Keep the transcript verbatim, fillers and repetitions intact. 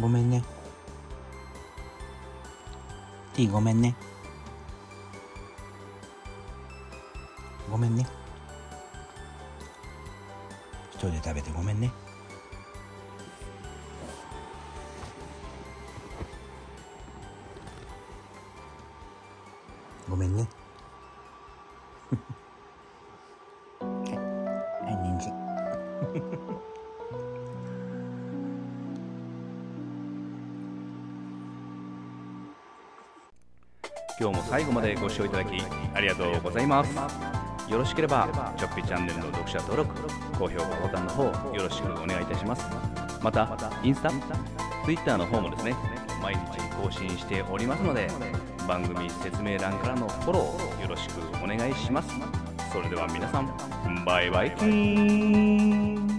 ごめんね。T ごめんね。ごめんね。一人で食べてごめんね。ごめんね。はい、はい、人参。今日も最後までご視聴いただきありがとうございます。よろしければちょっぴチャンネルの読者登録、高評価ボタンの方よろしくお願いいたします。またインスタ、ツイッターの方もですね、毎日更新しておりますので、番組説明欄からのフォローよろしくお願いします。それでは皆さん、バイバイキーン。